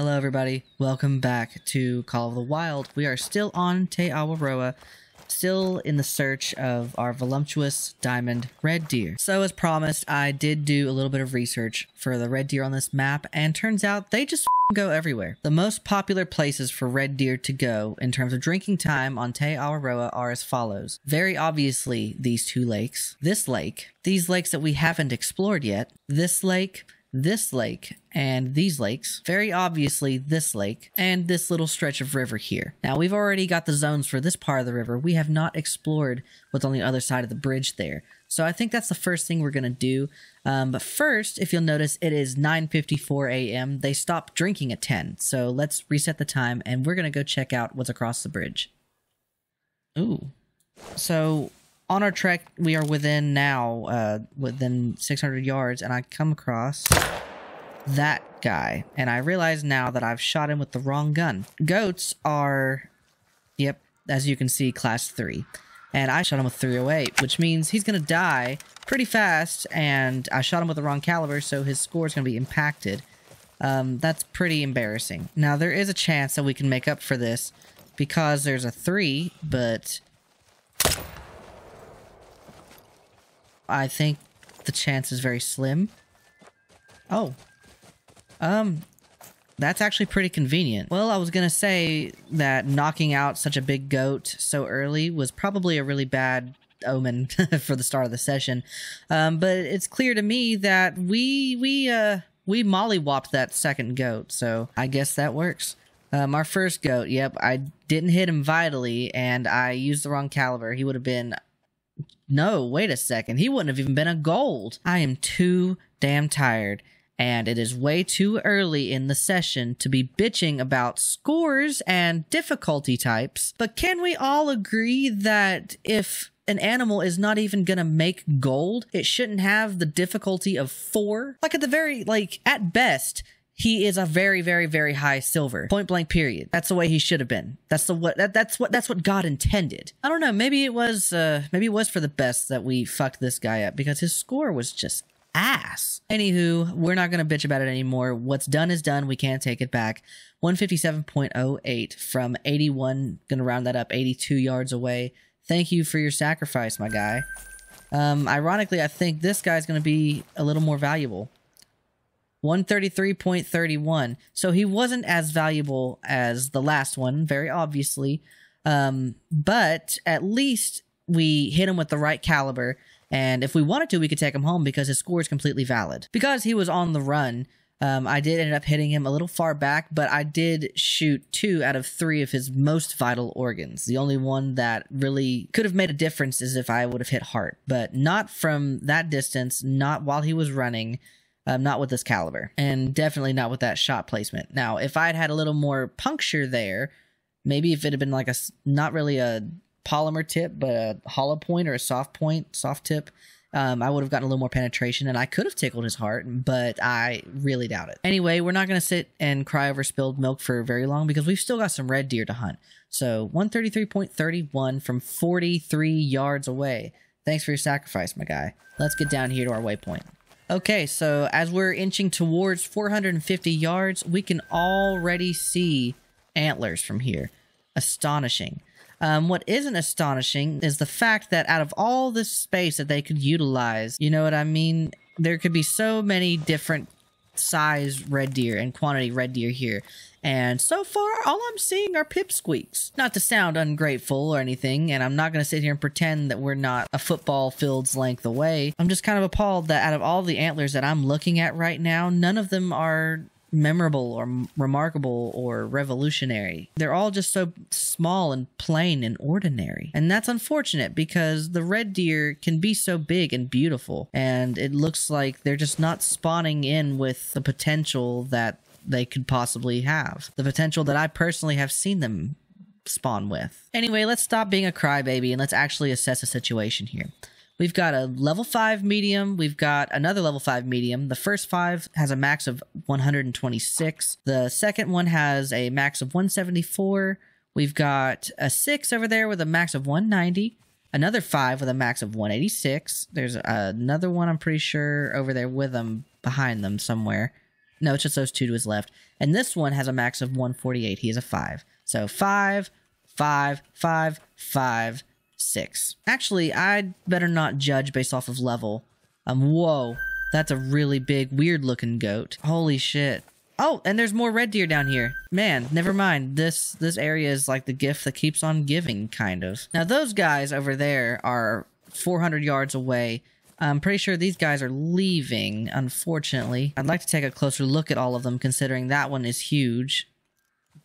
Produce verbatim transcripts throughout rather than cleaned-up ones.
Hello everybody, welcome back to Call of the Wild. We are still on Te Awaroa, still in the search of our voluptuous diamond red deer. So as promised, I did do a little bit of research for the red deer on this map, and turns out they just go everywhere. The most popular places for red deer to go in terms of drinking time on Te Awaroa are as follows. Very obviously, these two lakes, this lake, these lakes that we haven't explored yet, this lake, this lake, and these lakes, very obviously this lake, and this little stretch of river here. Now, we've already got the zones for this part of the river. We have not explored what's on the other side of the bridge there. So I think that's the first thing we're going to do. Um, but first, if you'll notice, it is nine fifty-four a m They stopped drinking at ten. So let's reset the time, and we're going to go check out what's across the bridge. Ooh. So on our trek, we are within now, uh, within six hundred yards, and I come across that guy, and I realize now that I've shot him with the wrong gun. Goats are, yep, as you can see, class three, and I shot him with three oh eight, which means he's gonna die pretty fast, and I shot him with the wrong caliber, so his score is gonna be impacted. Um, that's pretty embarrassing. Now, there is a chance that we can make up for this, because there's a three, but I think the chance is very slim. Oh. Um, that's actually pretty convenient. Well, I was gonna say that knocking out such a big goat so early was probably a really bad omen for the start of the session. Um, but it's clear to me that we, we, uh, we mollywopped that second goat, so I guess that works. Um, our first goat, yep, I didn't hit him vitally, and I used the wrong caliber. He would have been... No, wait a second. He wouldn't have even been a gold. I am too damn tired, and it is way too early in the session to be bitching about scores and difficulty types. But can we all agree that if an animal is not even gonna make gold, it shouldn't have the difficulty of four? Like at the very, like at best, he is a very, very, very high silver. Point blank period. That's the way he should have been. That's the what that, that's what that's what God intended. I don't know, maybe it was uh maybe it was for the best that we fucked this guy up, because his score was just ass. Anywho, we're not gonna bitch about it anymore. What's done is done, we can't take it back. one fifty-seven point oh eight from eighty-one, gonna round that up, eighty-two yards away. Thank you for your sacrifice, my guy. Um ironically, I think this guy's gonna be a little more valuable. one thirty-three point three one. So he wasn't as valuable as the last one, very obviously. Um, but at least we hit him with the right caliber. And if we wanted to, we could take him home because his score is completely valid. Because he was on the run, um, I did end up hitting him a little far back, but I did shoot two out of three of his most vital organs. The only one that really could have made a difference is if I would have hit heart, but not from that distance, not while he was running. Um, not with this caliber, and definitely not with that shot placement. Now, if I'd had a little more puncture there, maybe if it had been like a, not really a polymer tip, but a hollow point or a soft point, soft tip, um, I would have gotten a little more penetration, and I could have tickled his heart, but I really doubt it. Anyway, we're not going to sit and cry over spilled milk for very long, because we've still got some red deer to hunt. So one thirty-three point three one from forty-three yards away. Thanks for your sacrifice, my guy. Let's get down here to our waypoint. Okay, so as we're inching towards four hundred fifty yards, we can already see antlers from here. Astonishing. Um, what isn't astonishing is the fact that out of all this space that they could utilize, you know what I mean? There could be so many different size red deer and quantity red deer here. And so far, all I'm seeing are pipsqueaks. Not to sound ungrateful or anything, and I'm not going to sit here and pretend that we're not a football field's length away. I'm just kind of appalled that out of all the antlers that I'm looking at right now, none of them are memorable or remarkable or revolutionary. They're all just so small and plain and ordinary. And that's unfortunate, because the red deer can be so big and beautiful, and it looks like they're just not spawning in with the potential that they could possibly have. The potential that I personally have seen them spawn with. Anyway, let's stop being a crybaby and let's actually assess the situation here. We've got a level five medium. We've got another level five medium. The first five has a max of one hundred twenty-six. The second one has a max of one seventy-four. We've got a six over there with a max of one ninety. Another five with a max of one eighty-six. There's another one, I'm pretty sure, over there with them, behind them somewhere. No, it's just those two to his left. And this one has a max of one forty-eight. He is a five. So five, five, five, five, six. Actually, I'd better not judge based off of level. Um, whoa. That's a really big, weird-looking goat. Holy shit. Oh, and there's more red deer down here. Man, never mind. This this area is like the gift that keeps on giving, kind of. Now, those guys over there are four hundred yards away. I'm pretty sure these guys are leaving, unfortunately. I'd like to take a closer look at all of them, considering that one is huge.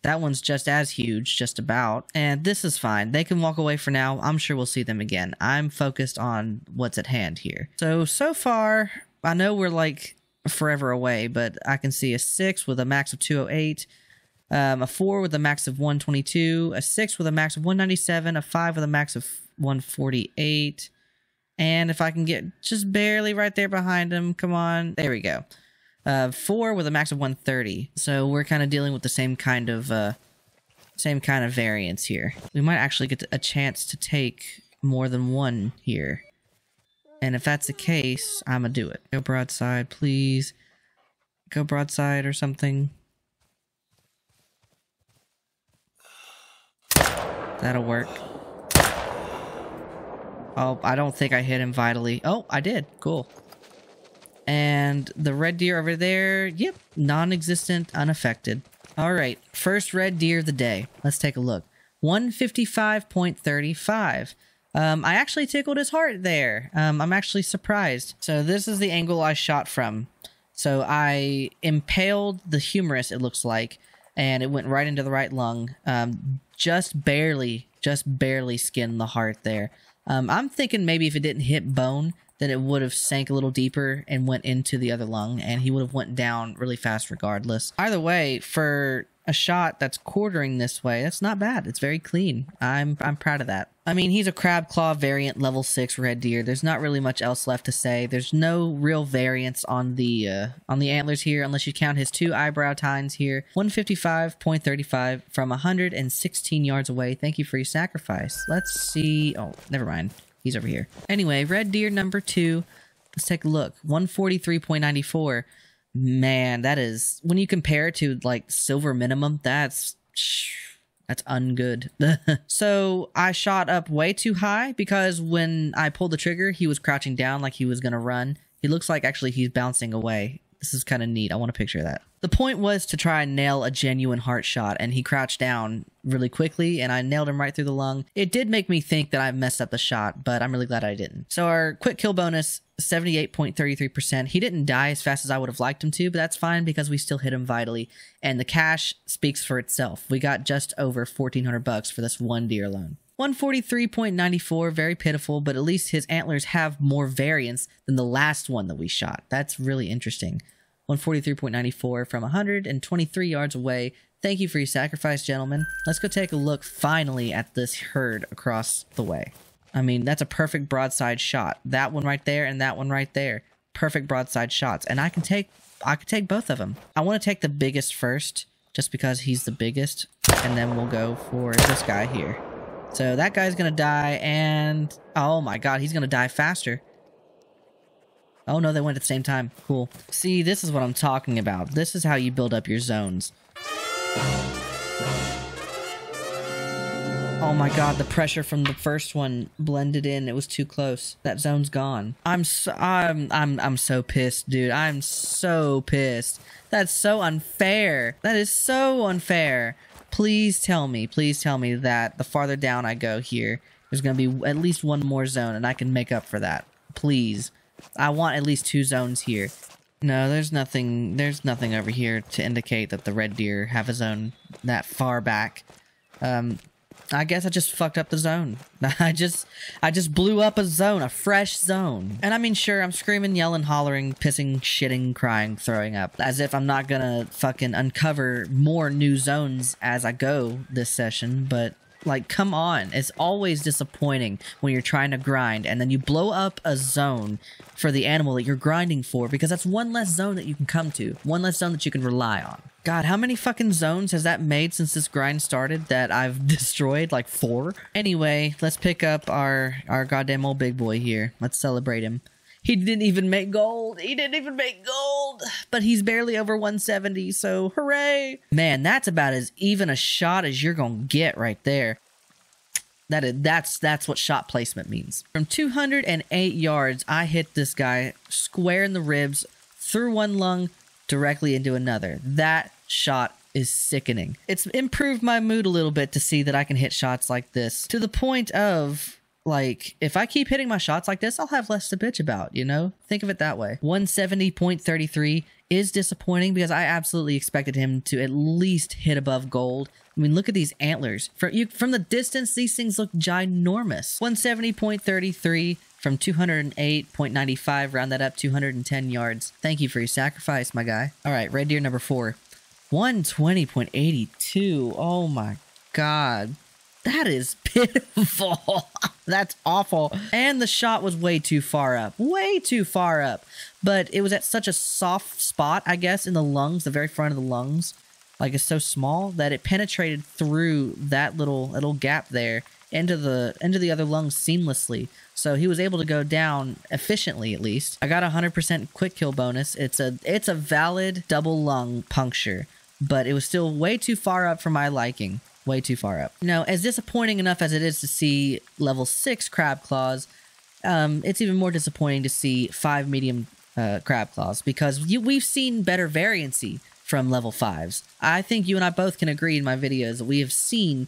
That one's just as huge, just about. And this is fine. They can walk away for now. I'm sure we'll see them again. I'm focused on what's at hand here. So, so far, I know we're like forever away, but I can see a six with a max of two oh eight, um, a four with a max of one twenty-two, a six with a max of one ninety-seven, a five with a max of one forty-eight, and if I can get just barely right there behind him, come on, there we go. Uh, four with a max of one thirty. So we're kind of dealing with the same kind of uh, same kind of variance here. We might actually get a chance to take more than one here. And if that's the case, I'm gonna do it. Go broadside, please. Go broadside or something. That'll work. Oh, I don't think I hit him vitally. Oh, I did. Cool. And the red deer over there, yep, non-existent, unaffected. All right, first red deer of the day. Let's take a look. one fifty-five point three five. Um, I actually tickled his heart there. Um, I'm actually surprised. So this is the angle I shot from. So I impaled the humerus, it looks like, and it went right into the right lung. Um, just barely, just barely skinned the heart there. Um, I'm thinking maybe if it didn't hit bone, then it would have sank a little deeper and went into the other lung, and he would have went down really fast regardless. Either way, for a shot that's quartering this way, that's not bad. It's very clean. I'm I'm proud of that. I mean, he's a crab claw variant level six red deer. There's not really much else left to say. There's no real variance on the uh, on the antlers here, unless you count his two eyebrow tines here. one fifty-five point three five from one hundred sixteen yards away. Thank you for your sacrifice. Let's see. Oh, never mind. He's over here. Anyway, red deer number two. Let's take a look. one forty-three point nine four. Man, that is, when you compare it to like silver minimum, that's that's ungood. So I shot up way too high because when I pulled the trigger, he was crouching down like he was gonna run. He looks like actually he's bouncing away. This is kind of neat. I want to picture that. The point was to try and nail a genuine heart shot, and he crouched down really quickly, and I nailed him right through the lung. It did make me think that I messed up the shot, but I'm really glad I didn't. So our quick kill bonus, seventy-eight point three three percent. He didn't die as fast as I would have liked him to, but that's fine because we still hit him vitally, and the cash speaks for itself. We got just over fourteen hundred bucks for this one deer alone. one forty-three point nine four, very pitiful, but at least his antlers have more variance than the last one that we shot. That's really interesting. one forty-three point nine four from one hundred twenty-three yards away. Thank you for your sacrifice, gentlemen. Let's go take a look finally at this herd across the way. I mean, that's a perfect broadside shot. That one right there and that one right there. Perfect broadside shots. And I can take, I can take both of them. I want to take the biggest first, just because he's the biggest. And then we'll go for this guy here. So that guy's going to die, and oh my god, he's going to die faster. Oh no, they went at the same time. Cool. See, this is what I'm talking about. This is how you build up your zones. Oh my god, the pressure from the first one blended in. It was too close. That zone's gone. I'm so, I'm I'm I'm so pissed, dude. I'm so pissed. That's so unfair. That is so unfair. Please tell me, please tell me that the farther down I go here, there's going to be at least one more zone and I can make up for that. Please. I want at least two zones here. No, there's nothing, there's nothing over here to indicate that the red deer have a zone that far back. Um, I guess I just fucked up the zone. I just, I just blew up a zone, a fresh zone. And I mean, sure, I'm screaming, yelling, hollering, pissing, shitting, crying, throwing up, as if I'm not gonna fucking uncover more new zones as I go this session, but like, come on. It's always disappointing when you're trying to grind and then you blow up a zone for the animal that you're grinding for, because that's one less zone that you can come to, one less zone that you can rely on. God, how many fucking zones has that made since this grind started that I've destroyed? Like four? Anyway, let's pick up our, our goddamn old big boy here. Let's celebrate him. He didn't even make gold. He didn't even make gold. But he's barely over one seventy, so hooray. Man, that's about as even a shot as you're going to get right there. That is, that's that's what shot placement means. From two hundred eight yards, I hit this guy square in the ribs, through one lung, directly into another. That shot is sickening. It's improved my mood a little bit to see that I can hit shots like this, to the point of, like, if I keep hitting my shots like this, I'll have less to bitch about, you know? Think of it that way. one seventy point three three is disappointing because I absolutely expected him to at least hit above gold. I mean, look at these antlers. From, you, from the distance, these things look ginormous. one seventy point three three from two hundred eight point nine five, round that up, two hundred ten yards. Thank you for your sacrifice, my guy. All right, red deer number four. one twenty point eight two. Oh my God. That is pitiful. That's awful. And the shot was way too far up. Way too far up. But it was at such a soft spot, I guess, in the lungs, the very front of the lungs. Like, it's so small that it penetrated through that little little gap there into the into the other lungs seamlessly. So he was able to go down efficiently, at least. I got a one hundred percent quick kill bonus. It's a it's a valid double lung puncture, but it was still way too far up for my liking. Way too far up. Now, as disappointing enough as it is to see level six crab claws, um, it's even more disappointing to see five medium uh, crab claws, because you, we've seen better variancy from level fives. I think you and I both can agree in my videos that we have seen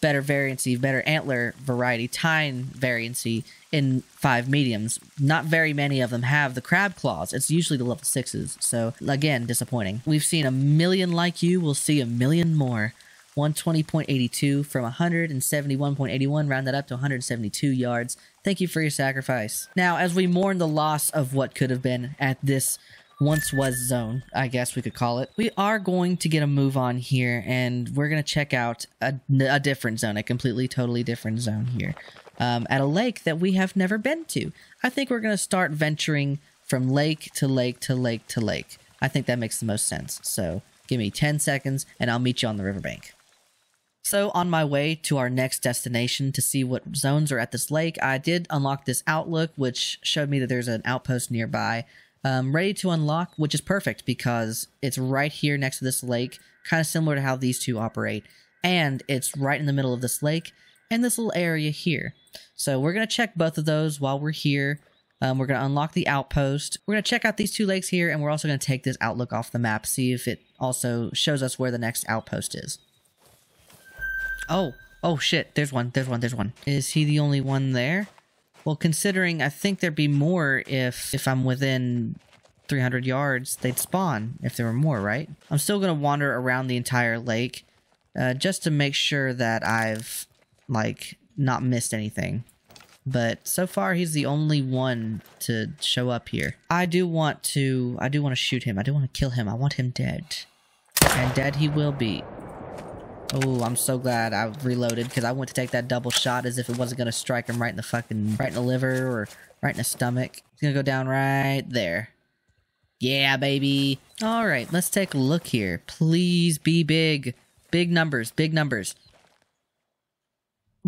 better variancy, better antler variety, tine variancy in five mediums. Not very many of them have the crab claws. It's usually the level sixes. So again, disappointing. We've seen a million like you. We'll see a million more. one twenty point eight two from one seventy-one point eight one, round that up to one hundred seventy-two yards. Thank you for your sacrifice. Now, as we mourn the loss of what could have been at this once was zone, I guess we could call it, we are going to get a move on here, and we're going to check out a, a different zone, a completely, totally different zone here, um, at a lake that we have never been to. I think we're going to start venturing from lake to lake to lake to lake. I think that makes the most sense. So give me ten seconds, and I'll meet you on the riverbank. So on my way to our next destination to see what zones are at this lake, I did unlock this outlook, which showed me that there's an outpost nearby, um, ready to unlock, which is perfect because it's right here next to this lake, kind of similar to how these two operate. And it's right in the middle of this lake and this little area here. So we're going to check both of those while we're here. Um, we're going to unlock the outpost. We're going to check out these two lakes here, and we're also going to take this outlook off the map, see if it also shows us where the next outpost is. Oh, oh shit, there's one, there's one, there's one. Is he the only one there? Well, considering I think there'd be more if if I'm within three hundred yards, they'd spawn if there were more, right? I'm still going to wander around the entire lake uh, just to make sure that I've, like, not missed anything. But so far, he's the only one to show up here. I do want to, I do want to shoot him. I do want to kill him. I want him dead. And dead he will be. Oh, I'm so glad I reloaded, because I went to take that double shot as if it wasn't going to strike him right in the fucking, right in the liver or right in the stomach. It's going to go down right there. Yeah, baby. All right, let's take a look here. Please be big. Big numbers, big numbers.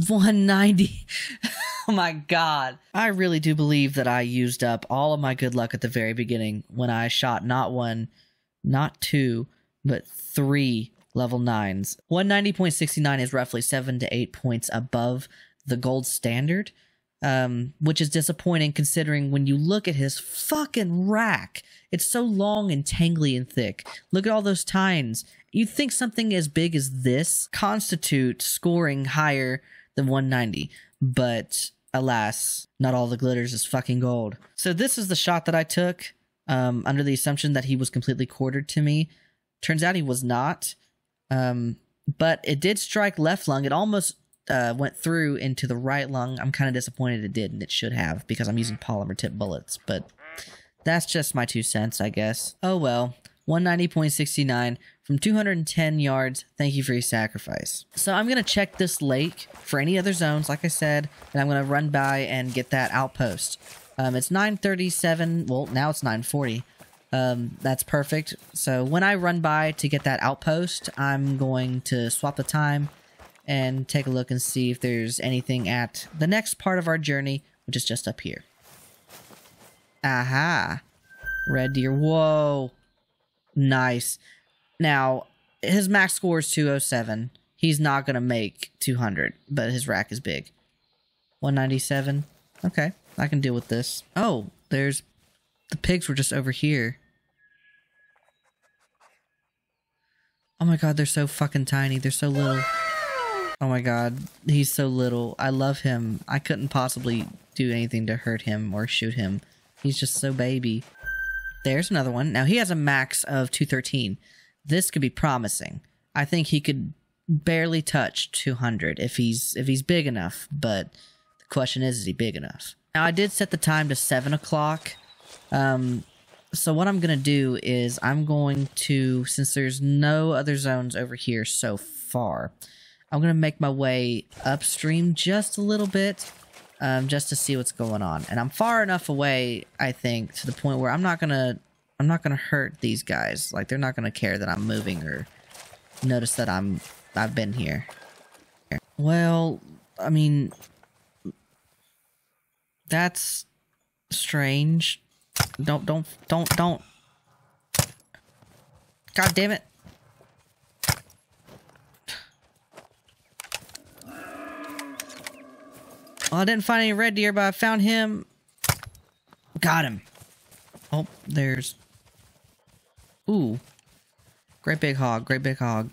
one ninety. Oh my God. I really do believe that I used up all of my good luck at the very beginning when I shot not one, not two, but three level nines. one ninety point six nine is roughly seven to eight points above the gold standard, um, which is disappointing considering when you look at his fucking rack, it's so long and tangly and thick. Look at all those tines. You'd think something as big as this constitutes scoring higher than one ninety, but alas, not all the glitters is fucking gold. So this is the shot that I took um, under the assumption that he was completely quartered to me. Turns out he was not. Um, but it did strike left lung. It almost uh, went through into the right lung. I'm kind of disappointed it didn't. It should have, because I'm using polymer tip bullets. But that's just my two cents, I guess. Oh well. one ninety point six nine from two hundred ten yards. Thank you for your sacrifice. So I'm going to check this lake for any other zones, like I said. And I'm going to run by and get that outpost. Um, it's nine thirty-seven. Well, now it's nine forty. Um, that's perfect. So when I run by to get that outpost, I'm going to swap the time and take a look and see if there's anything at the next part of our journey, which is just up here. Aha. Red deer. Whoa. Nice. Now, his max score is two oh seven. He's not going to make two hundred, but his rack is big. one ninety-seven. Okay, I can deal with this. Oh, there's... The pigs were just over here. Oh my god, they're so fucking tiny. They're so little. Oh my god, he's so little. I love him. I couldn't possibly do anything to hurt him or shoot him. He's just so baby. There's another one. Now, he has a max of two thirteen. This could be promising. I think he could barely touch two hundred if he's if he's big enough, but the question is, is he big enough? Now, I did set the time to seven o'clock. Um, so what I'm going to do is I'm going to, since there's no other zones over here so far, I'm going to make my way upstream just a little bit, um, just to see what's going on. And I'm far enough away, I think, to the point where I'm not going to, I'm not going to hurt these guys. Like, they're not going to care that I'm moving or notice that I'm, I've been here. Well, I mean, that's strange. Don't, don't, don't, don't. God damn it. Well, I didn't find any red deer, but I found him. Got him. Oh, there's... Ooh. Great big hog, great big hog.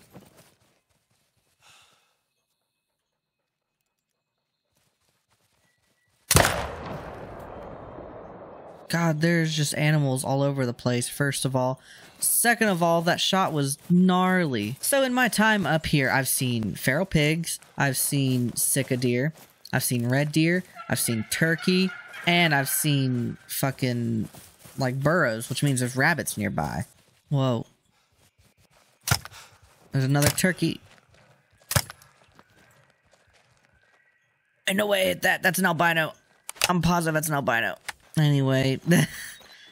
God, there's just animals all over the place, first of all. Second of all, that shot was gnarly. So in my time up here, I've seen feral pigs, I've seen sika deer, I've seen red deer, I've seen turkey, and I've seen fucking, like, burrows, which means there's rabbits nearby. Whoa. There's another turkey. And no way, that, that's an albino. I'm positive that's an albino. Anyway,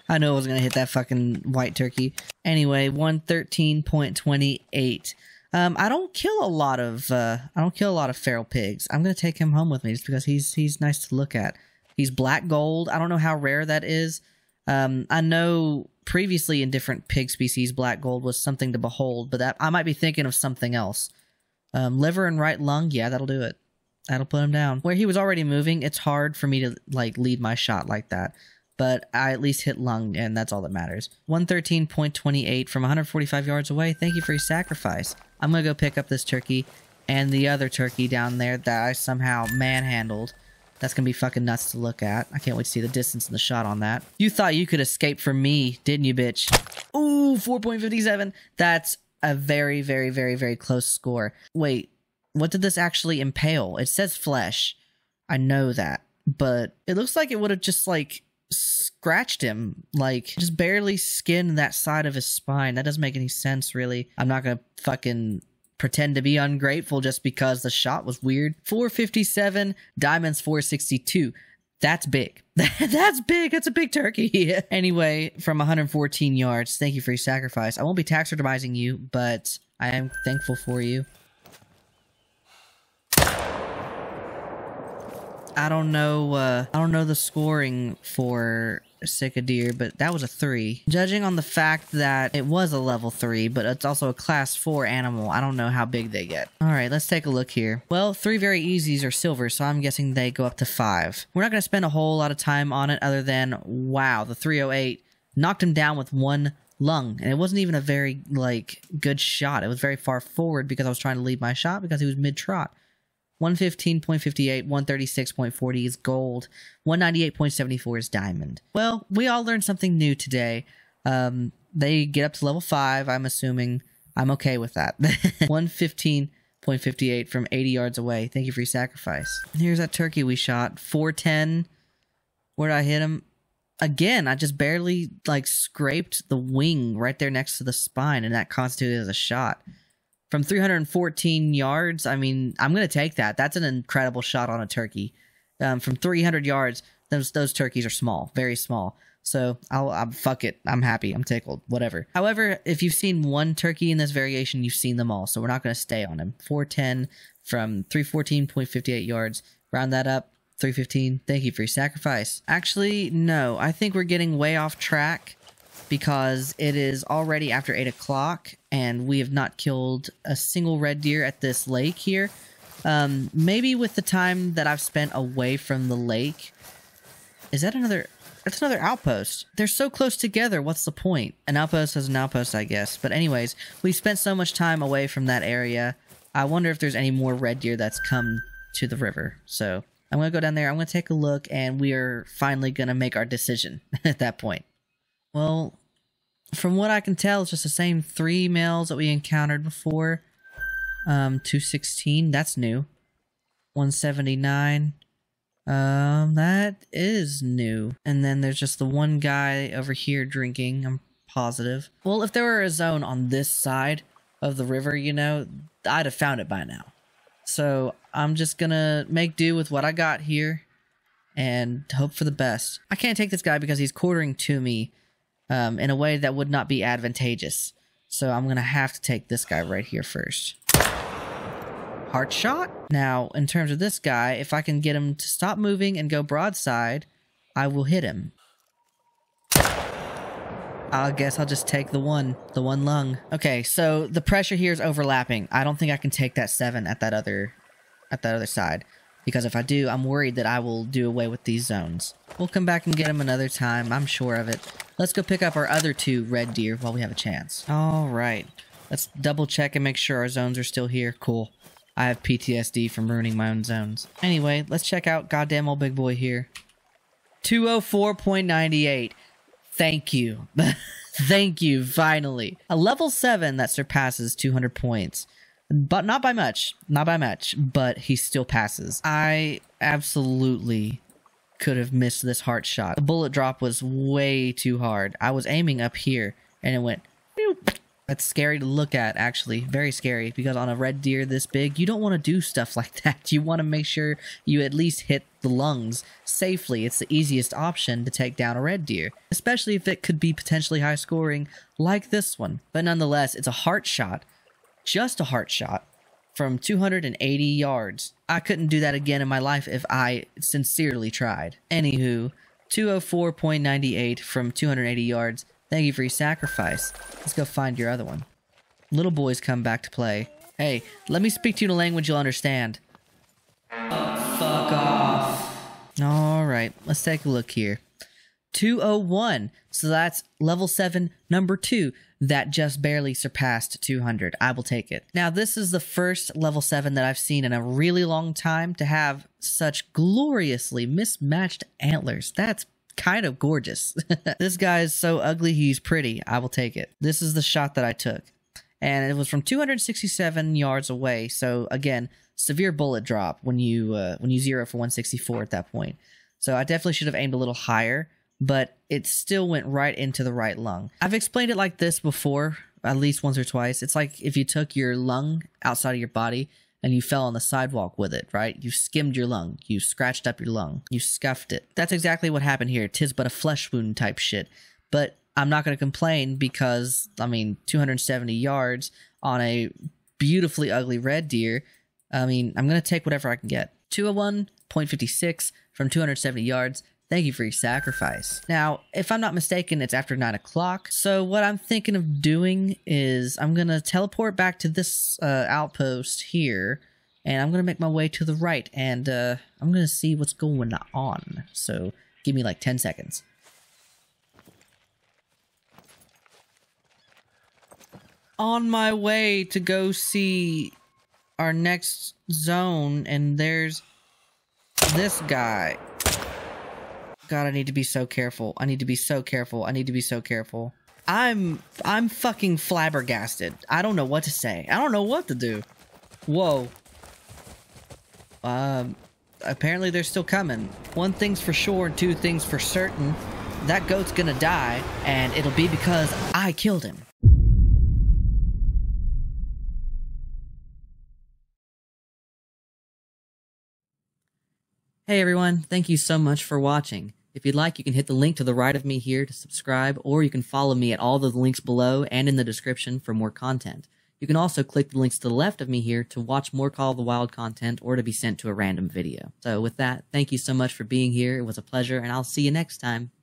I know I was going to hit that fucking white turkey. Anyway, one thirteen point two eight. Um, I don't kill a lot of, uh, I don't kill a lot of feral pigs. I'm going to take him home with me just because he's, he's nice to look at. He's black gold. I don't know how rare that is. Um, I know previously in different pig species, black gold was something to behold, but that I might be thinking of something else. Um, liver and right lung. Yeah, that'll do it. That'll put him down. Where he was already moving, it's hard for me to, like, lead my shot like that. But I at least hit lung, and that's all that matters. one thirteen point two eight from one forty-five yards away. Thank you for your sacrifice. I'm going to go pick up this turkey and the other turkey down there that I somehow manhandled. That's going to be fucking nuts to look at. I can't wait to see the distance and the shot on that. You thought you could escape from me, didn't you, bitch? Ooh, four point five seven. That's a very, very, very, very close score. Wait. What did this actually impale? It says flesh. I know that, but it looks like it would have just, like, scratched him, like, just barely skinned that side of his spine. That doesn't make any sense, really. I'm not gonna fucking pretend to be ungrateful just because the shot was weird. four fifty-seven, diamonds four sixty-two. That's big. That's big. That's a big turkey. Anyway, from one fourteen yards, thank you for your sacrifice. I won't be taxidermizing you, but I am thankful for you. I don't know, uh, I don't know the scoring for sika deer, but that was a three. Judging on the fact that it was a level three, but it's also a class four animal, I don't know how big they get. All right, let's take a look here. Well, three very easies are silver, so I'm guessing they go up to five. We're not going to spend a whole lot of time on it other than, wow, the three oh eight knocked him down with one lung, and it wasn't even a very, like, good shot. It was very far forward because I was trying to lead my shot because he was mid-trot. one fifteen point five eight, one thirty-six point four zero is gold, one ninety-eight point seven four is diamond. Well, we all learned something new today. Um, they get up to level five, I'm assuming. I'm okay with that. one fifteen point five eight from eighty yards away. Thank you for your sacrifice. Here's that turkey we shot. four ten. Where did I hit him? Again, I just barely, like, scraped the wing right there next to the spine, and that constituted as a shot. From three hundred fourteen yards, I mean, I'm going to take that. That's an incredible shot on a turkey. Um, from three hundred yards, those those turkeys are small, very small. So, I'll, I'll fuck it. I'm happy. I'm tickled. Whatever. However, if you've seen one turkey in this variation, you've seen them all. So, we're not going to stay on him. four ten from three fourteen point five eight yards. Round that up. three fifteen, thank you for your sacrifice. Actually, no, I think we're getting way off track because it is already after eight o'clock and we have not killed a single red deer at this lake here. Um, maybe with the time that I've spent away from the lake. Is that another... That's another outpost. They're so close together. What's the point? An outpost is an outpost, I guess. But anyways, we spent so much time away from that area. I wonder if there's any more red deer that's come to the river. So I'm going to go down there. I'm going to take a look, and we are finally going to make our decision at that point. Well, from what I can tell, it's just the same three males that we encountered before. Um, two sixteen. That's new. one seventy-nine. Um, that is new. And then there's just the one guy over here drinking, I'm positive. Well, if there were a zone on this side of the river, you know, I'd have found it by now. So I'm just gonna make do with what I got here and hope for the best. I can't take this guy because he's quartering to me um, in a way that would not be advantageous. So I'm gonna have to take this guy right here first. Heart shot. Now, in terms of this guy, if I can get him to stop moving and go broadside, I will hit him. I guess I'll just take the one, the one lung. Okay, so the pressure here is overlapping. I don't think I can take that seven at that other, at that other side, because if I do, I'm worried that I will do away with these zones. We'll come back and get him another time. I'm sure of it. Let's go pick up our other two red deer while we have a chance. All right, let's double check and make sure our zones are still here. Cool. I have P T S D from ruining my own zones. Anyway, let's check out goddamn old big boy here. two oh four point nine eight. Thank you. Thank you, finally. A level seven that surpasses two hundred points. But not by much. Not by much. But he still passes. I absolutely could have missed this heart shot. The bullet drop was way too hard. I was aiming up here and it went... That's scary to look at, actually. Very scary, because on a red deer this big, you don't want to do stuff like that. You want to make sure you at least hit the lungs safely. It's the easiest option to take down a red deer, especially if it could be potentially high scoring like this one. But nonetheless, it's a heart shot, just a heart shot, from two hundred eighty yards. I couldn't do that again in my life if I sincerely tried. Anywho, two oh four point nine eight from two hundred eighty yards. Thank you for your sacrifice. Let's go find your other one. Little boys come back to play. Hey, let me speak to you in a language you'll understand. Oh, fuck off. All right, let's take a look here. two oh one. So that's level seven, number two. That just barely surpassed two hundred. I will take it. Now, this is the first level seven that I've seen in a really long time to have such gloriously mismatched antlers. That's kind of gorgeous. This guy is so ugly, he's pretty. I will take it. This is the shot that I took, and it was from two hundred sixty-seven yards away. So again, severe bullet drop when you uh, when you zero for one sixty-four at that point. So I definitely should have aimed a little higher, but it still went right into the right lung. I've explained it like this before, at least once or twice. It's like if you took your lung outside of your body and you fell on the sidewalk with it, right? You skimmed your lung. You scratched up your lung. You scuffed it. That's exactly what happened here. Tis but a flesh wound type shit. But I'm not going to complain because, I mean, two hundred seventy yards on a beautifully ugly red deer. I mean, I'm going to take whatever I can get. two oh one point five six from two hundred seventy yards. Thank you for your sacrifice. Now, if I'm not mistaken, it's after nine o'clock. So what I'm thinking of doing is I'm going to teleport back to this uh, outpost here. And I'm going to make my way to the right. And uh, I'm going to see what's going on. So give me like ten seconds. On my way to go see our next zone. And there's this guy. God, I need to be so careful. I need to be so careful. I need to be so careful. I'm I'm fucking flabbergasted. I don't know what to say. I don't know what to do. Whoa. Um, apparently they're still coming. One thing's for sure and two things for certain. That goat's gonna die, and it'll be because I killed him. Hey everyone, thank you so much for watching. If you'd like, you can hit the link to the right of me here to subscribe, or you can follow me at all the links below and in the description for more content. You can also click the links to the left of me here to watch more Call of the Wild content or to be sent to a random video. So with that, thank you so much for being here. It was a pleasure, and I'll see you next time.